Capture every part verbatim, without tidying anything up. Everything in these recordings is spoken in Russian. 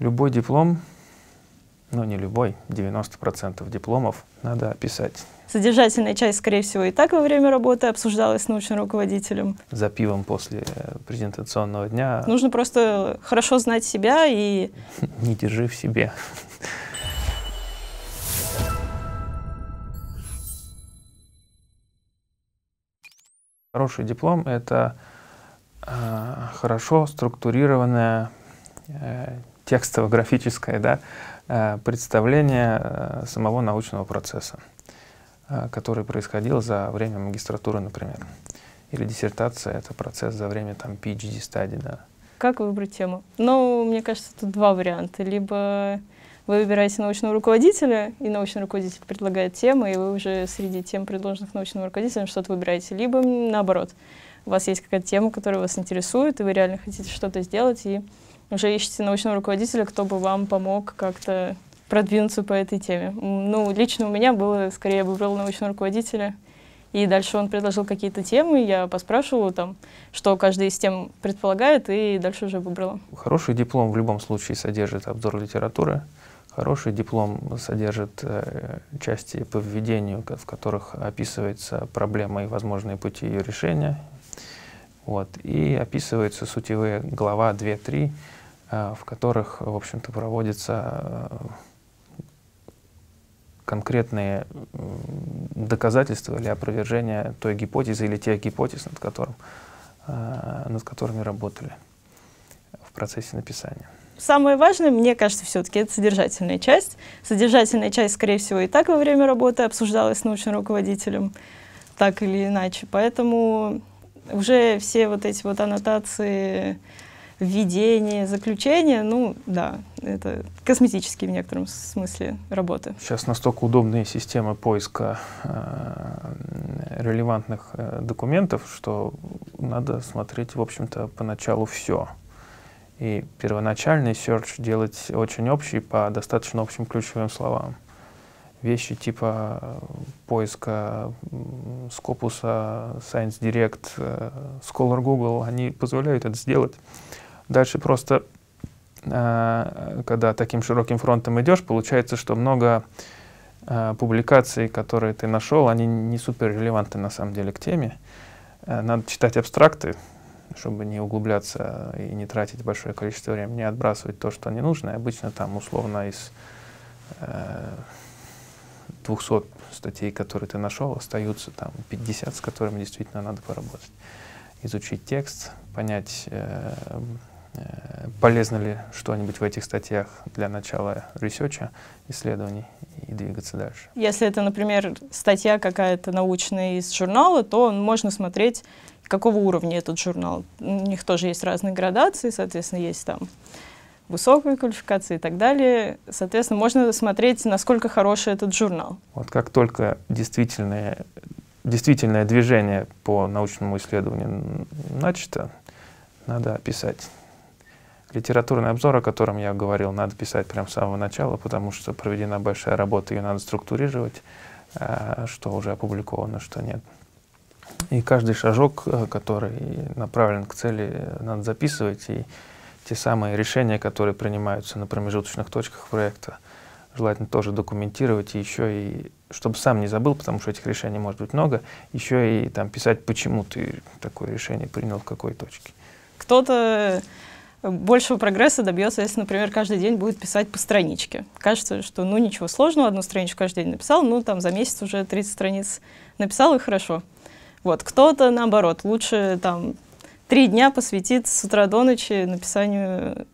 Любой диплом, ну не любой, девяносто процентов дипломов надо описать. Содержательная часть, скорее всего, и так во время работы обсуждалась с научным руководителем. За пивом после презентационного дня. Нужно просто хорошо знать себя и... Не держи в себе. Хороший диплом — это э, хорошо структурированное э, текстово-графическое да, э, представление э, самого научного процесса, э, который происходил за время магистратуры, например. Или диссертация — это процесс за время там, пи эйч ди стадии. Да. Как выбрать тему? Ну, мне кажется, тут два варианта. Либо вы выбираете научного руководителя, и научный руководитель предлагает темы, и вы уже среди тем, предложенных научным руководителем, что-то выбираете. Либо наоборот, у вас есть какая-то тема, которая вас интересует, и вы реально хотите что-то сделать, и уже ищете научного руководителя, кто бы вам помог как-то продвинуться по этой теме. Ну, лично у меня было, скорее, я выбрала научного руководителя, и дальше он предложил какие-то темы, я поспрашивала там, что каждая из тем предполагает, и дальше уже выбрала. Хороший диплом в любом случае содержит обзор литературы. Хороший диплом содержит э, части по введению, в которых описывается проблема и возможные пути ее решения. Вот. И описываются сутевые глава две-три, э, в которых, в общем-то, проводятся э, конкретные э, доказательства или опровержения той гипотезы или тех гипотез, над, которым, э, над которыми работали в процессе написания. Самое важное, мне кажется, все-таки это содержательная часть. Содержательная часть, скорее всего, и так во время работы обсуждалась с научным руководителем, так или иначе. Поэтому уже все вот эти вот аннотации, введения, заключения, ну да, это косметические в некотором смысле работы. Сейчас настолько удобные системы поиска э, релевантных э, документов, что надо смотреть, в общем-то, поначалу все. И первоначальный серч делать очень общий по достаточно общим ключевым словам. Вещи типа поиска Scopus'а, Science Direct, Scholar Google, они позволяют это сделать. Дальше просто, когда таким широким фронтом идешь, получается, что много публикаций, которые ты нашел, они не супер релевантны на самом деле к теме. Надо читать абстракты, чтобы не углубляться и не тратить большое количество времени, отбрасывать то, что не нужно. И обычно там условно из э, двухсот статей, которые ты нашел, остаются там пятьдесят, с которыми действительно надо поработать. Изучить текст, понять, э, э, полезно ли что-нибудь в этих статьях для начала ресерча, исследований, и двигаться дальше. Если это, например, статья какая-то научная из журнала, то можно смотреть, какого уровня этот журнал. У них тоже есть разные градации, соответственно, есть там высокая квалификация и так далее. Соответственно, можно смотреть, насколько хороший этот журнал. Вот как только действительное, действительное движение по научному исследованию начато, надо описать. Литературный обзор, о котором я говорил, надо писать прямо с самого начала, потому что проведена большая работа, ее надо структурировать, что уже опубликовано, что нет. И каждый шажок, который направлен к цели, надо записывать. И те самые решения, которые принимаются на промежуточных точках проекта, желательно тоже документировать. И еще и, чтобы сам не забыл, потому что этих решений может быть много, еще и там писать, почему ты такое решение принял, в какой точке. Кто-то большего прогресса добьется, если, например, каждый день будет писать по страничке. Кажется, что ну ничего сложного, одну страничку каждый день написал, ну там за месяц уже тридцать страниц написал, и хорошо. Вот, кто-то, наоборот, лучше там три дня посвятит с утра до ночи написанию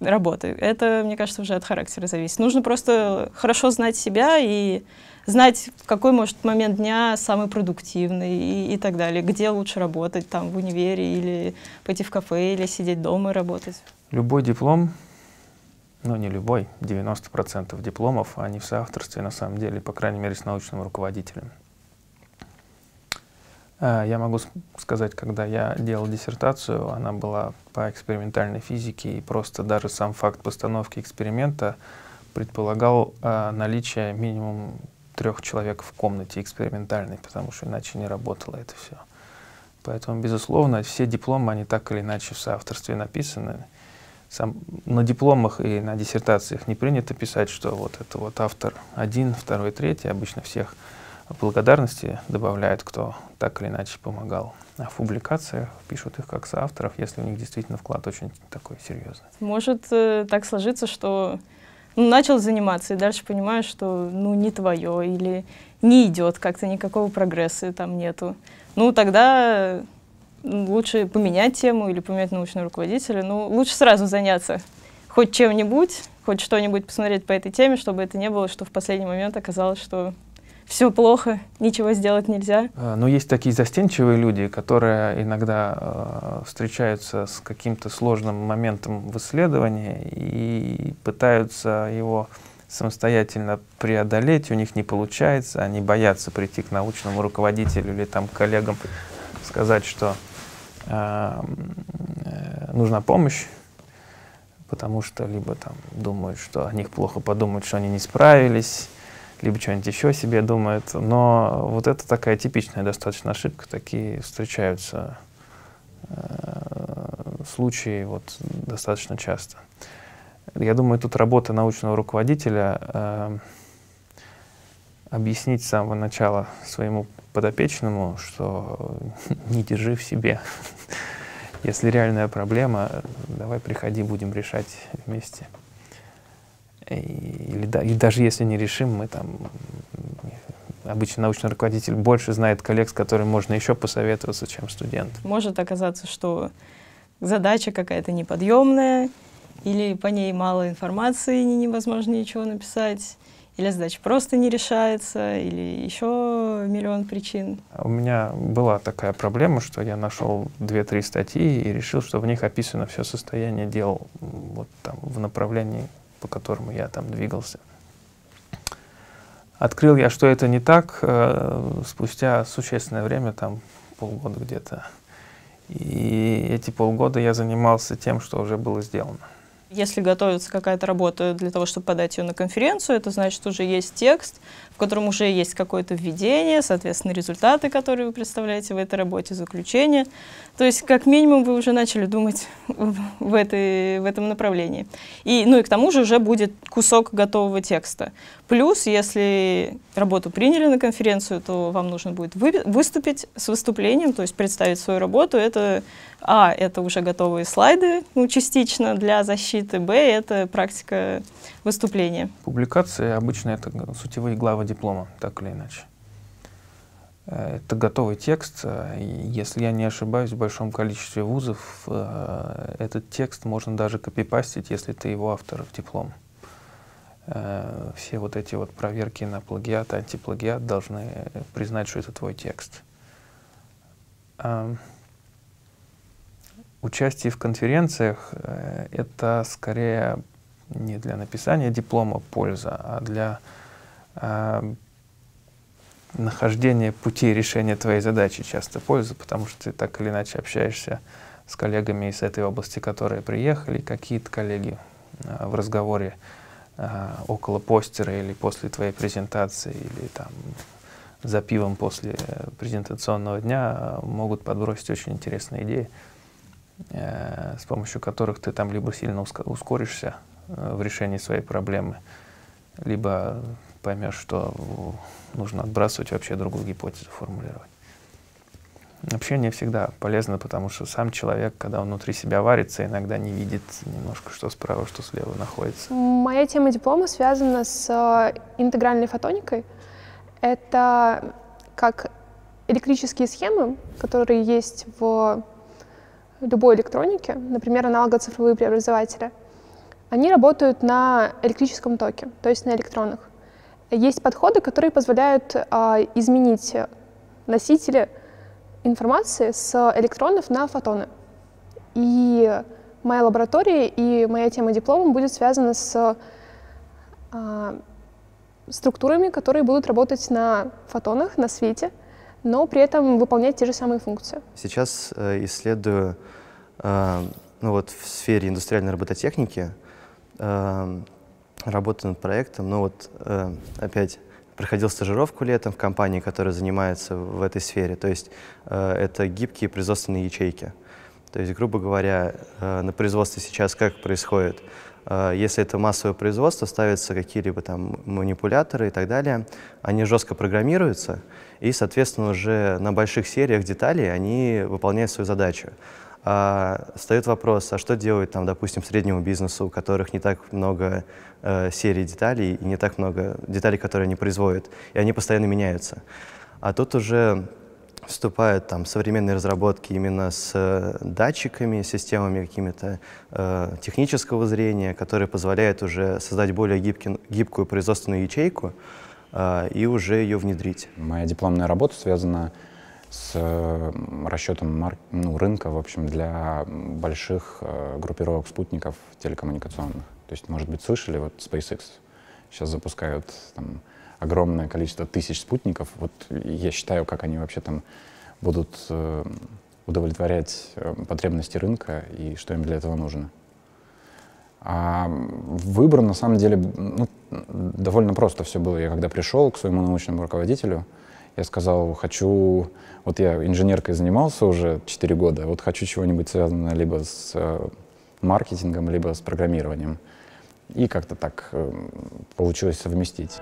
работы. Это, мне кажется, уже от характера зависит. Нужно просто хорошо знать себя и знать, в какой, может, момент дня самый продуктивный и, и так далее. Где лучше работать, там, в универе или пойти в кафе, или сидеть дома и работать. Любой диплом, ну не любой, девяносто процентов дипломов, они в соавторстве, на самом деле, по крайней мере, с научным руководителем. Я могу сказать, когда я делал диссертацию, она была по экспериментальной физике, и просто даже сам факт постановки эксперимента предполагал э, наличие минимум трех человек в комнате экспериментальной, потому что иначе не работало это все. Поэтому, безусловно, все дипломы, они так или иначе в соавторстве написаны. Сам, на дипломах и на диссертациях не принято писать, что вот это вот автор один, второй, третий. Обычно всех благодарности добавляют, кто так или иначе помогал. А в публикациях пишут их как соавторов, если у них действительно вклад очень такой серьезный. Может э, так сложиться, что ну, начал заниматься и дальше понимаешь, что ну, не твое или не идет, как-то никакого прогресса там нету. Ну тогда лучше поменять тему или поменять научного руководителя. Ну, лучше сразу заняться хоть чем-нибудь, хоть что-нибудь посмотреть по этой теме, чтобы это не было, что в последний момент оказалось, что все плохо, ничего сделать нельзя. Но есть такие застенчивые люди, которые иногда э, встречаются с каким-то сложным моментом в исследовании и пытаются его самостоятельно преодолеть, у них не получается, они боятся прийти к научному руководителю или там коллегам сказать, что э, нужна помощь, потому что либо там думают, что о них плохо подумают, что они не справились, либо что-нибудь еще себе думают. Но вот это такая типичная достаточно ошибка, такие встречаются э, случаи вот, достаточно часто. Я думаю, тут работа научного руководителя э, объяснить с самого начала своему подопечному, что не держи в себе. Если реальная проблема, давай приходи, будем решать вместе. И, или, да, и даже если не решим, мы там... Обычно научный руководитель больше знает коллег, с которыми можно еще посоветоваться, чем студент. Может оказаться, что задача какая-то неподъемная, или по ней мало информации, невозможно ничего написать, или задача просто не решается, или еще миллион причин. У меня была такая проблема, что я нашел две-три статьи и решил, что в них описано все состояние дел вот там, в направлении, по которому я там двигался. Открыл я, что это не так, э, спустя существенное время, там полгода где-то. И эти полгода я занимался тем, что уже было сделано. Если готовится какая-то работа для того, чтобы подать ее на конференцию, это значит, уже есть текст, в котором уже есть какое-то введение, соответственно, результаты, которые вы представляете в этой работе, заключение. То есть, как минимум, вы уже начали думать в, этой, в этом направлении. И, ну и к тому же уже будет кусок готового текста. Плюс, если работу приняли на конференцию, то вам нужно будет вы, выступить с выступлением, то есть представить свою работу. Это, а, это уже готовые слайды, ну, частично для защиты, Б — это практика выступления. Публикации обычно это сутевые главы диплома, так или иначе. Это готовый текст. Если я не ошибаюсь, в большом количестве вузов этот текст можно даже копипастить, если ты его автор в диплом. Все вот эти вот проверки на плагиат, антиплагиат должны признать, что это твой текст. Участие в конференциях э, — это скорее не для написания диплома польза, а для э, нахождения путей решения твоей задачи часто польза, потому что ты так или иначе общаешься с коллегами из этой области, которые приехали, какие-то коллеги э, в разговоре э, около постера или после твоей презентации, или там за пивом после презентационного дня э, могут подбросить очень интересные идеи, с помощью которых ты там либо сильно ускоришься в решении своей проблемы, либо поймешь, что нужно отбрасывать вообще другую гипотезу, формулировать. Общение всегда полезно, потому что сам человек, когда он внутри себя варится, иногда не видит немножко, что справа, что слева находится. Моя тема диплома связана с интегральной фотоникой. Это как электрические схемы, которые есть в любой электроники, например, аналого-цифровые преобразователи, они работают на электрическом токе, то есть на электронах. Есть подходы, которые позволяют а, изменить носители информации с электронов на фотоны. И моя лаборатория и моя тема диплома будет связана с а, структурами, которые будут работать на фотонах, на свете, но при этом выполнять те же самые функции. Сейчас э, исследую э, ну вот в сфере индустриальной робототехники, э, работаю над проектом, но вот э, опять проходил стажировку летом в компании, которая занимается в этой сфере, то есть э, это гибкие производственные ячейки. То есть, грубо говоря, на производстве сейчас как происходит? Если это массовое производство, ставятся какие-либо там манипуляторы и так далее, они жестко программируются, и, соответственно, уже на больших сериях деталей они выполняют свою задачу. А, встает вопрос, а что делать, там, допустим, среднему бизнесу, у которых не так много э, серий деталей, и не так много деталей, которые они производят, и они постоянно меняются. А тут уже вступают там современные разработки именно с э, датчиками, системами какими-то э, технического зрения, которые позволяют уже создать более гибкий, гибкую производственную ячейку э, и уже ее внедрить. Моя дипломная работа связана с расчетом марк... ну, рынка, в общем, для больших э, группировок спутников телекоммуникационных. То есть, может быть, слышали, вот SpaceX сейчас запускают там огромное количество тысяч спутников. Вот я считаю, как они вообще там будут э, удовлетворять э, потребности рынка и что им для этого нужно. А выбор, на самом деле, ну, довольно просто все было. Я когда пришел к своему научному руководителю, я сказал, хочу, вот я инженеркой занимался уже четыре года, вот хочу чего-нибудь связанного либо с э, маркетингом, либо с программированием. И как-то так э, получилось совместить.